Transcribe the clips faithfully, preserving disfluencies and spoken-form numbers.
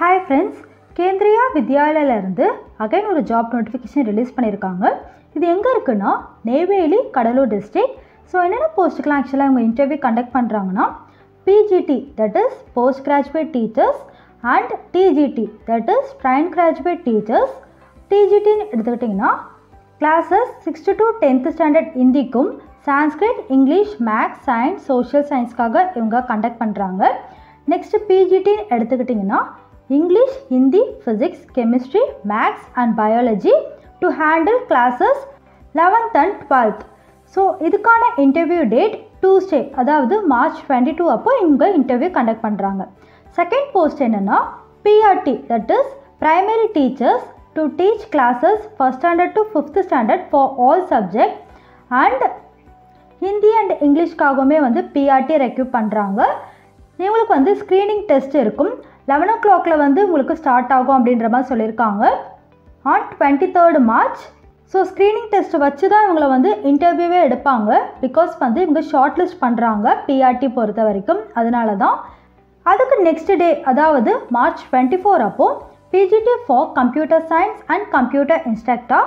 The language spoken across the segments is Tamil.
Hi friends, Kendriya Vidyalaya இருந்து again ஒரு job notification release பண்ணிருக்காங்க. இது எங்க இருக்குன்னா நெய்வேலி கடலூர் district. So என்னென்ன போஸ்ட்க்குலாம் actually அவங்க இன்டர்வியூ கண்டக்ட் பண்றாங்கன்னா P G T that is post graduate teachers and T G T that is trained graduate teachers. T G T ன்னு எடுத்துக்கிட்டிங்கன்னா classes sixth to tenth standard இந்திக்கும் Sanskrit, English, Maths, Science, Social Science காக இவங்க கண்டக்ட் பண்றாங்க. நெக்ஸ்ட் P G T ன்னு எடுத்துக்கிட்டிங்கன்னா English, Hindi, Physics, Chemistry, Maths and Biology to handle classes eleventh and twelfth. So இதுக்கான interview date Tuesday, அதாவது March twenty-second அப்போ இவங்க interview conduct பண்றாங்க. Second post என்னன்னா P R T that is primary teachers to teach classes first standard to fifth standard for all subject and Hindi and English காகமே வந்து P R T recruit பண்றாங்க. உங்களுக்கு வந்து screening test இருக்கும். eleven o'clock வந்து உங்களுக்கு ஸ்டார்ட் ஆகும் அப்படின்ற மாதிரி சொல்லியிருக்காங்க on twenty-third March. So screening test வச்சு தான் இவங்களை வந்து இன்டர்வியூவே எடுப்பாங்க. பிகாஸ் வந்து இவங்க ஷார்ட் லிஸ்ட் பண்ணுறாங்க P R T பொறுத்த வரைக்கும். அதனால தான் அதுக்கு நெக்ஸ்ட் டே அதாவது March twenty-fourth அப்போது P G T for computer science and computer instructor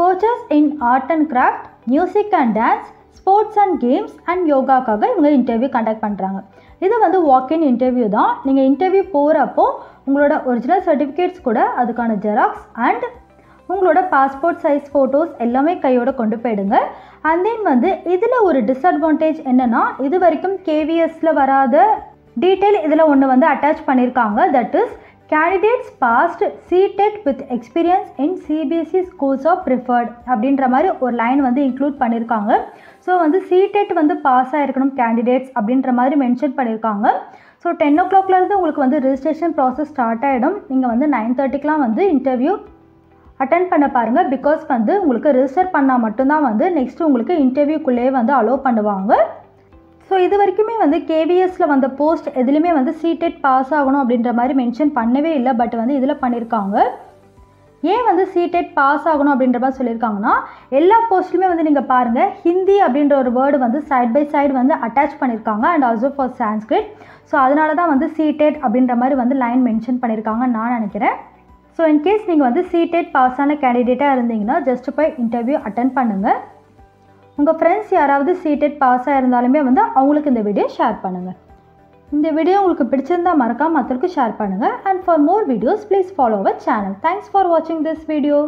coaches in art and craft music and dance sports and games அண்ட் யோகாக்காக இவங்க இன்டர்வியூ கண்டக்ட் பண்ணுறாங்க. இது வந்து வாக்கின் இன்டர்வியூ தான். நீங்கள் இன்டர்வியூ போகிறப்போ உங்களோட ஒரிஜினல் சர்டிஃபிகேட்ஸ் கூட அதுக்கான ஜெராக்ஸ் அண்ட் உங்களோட பாஸ்போர்ட் சைஸ் ஃபோட்டோஸ் எல்லாமே கையோடு கொண்டு போயிடுங்க. அண்ட் தென் வந்து இதில் ஒரு டிஸ்அட்வான்டேஜ் என்னென்னா இது வரைக்கும் K V S-ல் வராத டீட்டெயில் இதில் ஒன்று வந்து அட்டாச் பண்ணியிருக்காங்க. That is candidates passed C T E T with experience in C B C schools of preferred அப்படின்ற மாதிரி ஒரு லைன் வந்து இன்க்ளூட் பண்ணியிருக்காங்க. ஸோ வந்து C T E T வந்து பாஸ் ஆகிருக்கணும் கேண்டிடேட்ஸ் அப்படின்ற மாதிரி மென்ஷன் பண்ணியிருக்காங்க. ஸோ டென் ஓ கிளாக்லேருந்து உங்களுக்கு வந்து ரிஜிஸ்ட்ரேஷன் ப்ராசஸ் ஸ்டார்ட் ஆகிடும். நீங்கள் வந்து நைன் தேர்ட்டிக்கெலாம் வந்து இன்டர்வியூ அட்டென்ட் பண்ண பாருங்கள். பிகாஸ் வந்து உங்களுக்கு ரிஜிஸ்டர் பண்ணால் மட்டும்தான் வந்து நெக்ஸ்ட்டு உங்களுக்கு இன்டர்வியூக்குள்ளேயே வந்து அலோவ் பண்ணுவாங்க. ஸோ இது வரைக்குமே வந்து K V S-ல் வந்த போஸ்ட் எதுலேயுமே வந்து C T E T pass ஆகணும் அப்படின்ற மாதிரி மென்ஷன் பண்ணவே இல்லை. பட் வந்து இதில் பண்ணியிருக்காங்க. ஏன் வந்து C T E T pass ஆகணும் அப்படின்ற மாதிரி சொல்லியிருக்காங்கன்னா எல்லா போஸ்ட்லையுமே வந்து நீங்கள் பாருங்கள் ஹிந்தி அப்படின்ற ஒரு வேர்டு வந்து சைட் பை சைடு வந்து அட்டாச் பண்ணியிருக்காங்க and also for Sanskrit. So அதனால தான் வந்து C T E T அப்படின்ற மாதிரி வந்து லைன் மென்ஷன் பண்ணியிருக்காங்கன்னு நான் நினைக்கிறேன். ஸோ இன்கேஸ் நீங்கள் வந்து C T E T pass ஆன கேண்டிடேட்டாக இருந்தீங்கன்னா ஜஸ்ட் போய் இன்டர்வியூ அட்டென்ட் பண்ணுங்கள். உங்கள் ஃப்ரெண்ட்ஸ் யாராவது C T E T pass ஆகிருந்தாலுமே வந்து அவங்களுக்கு இந்த வீடியோ ஷேர் பண்ணுங்கள். இந்த வீடியோ உங்களுக்கு பிடிச்சிருந்தால் மறக்காம மற்றவங்களுக்கு ஷேர் பண்ணுங்கள். And for more videos please follow our channel. Thanks for வாட்சிங் திஸ் வீடியோ.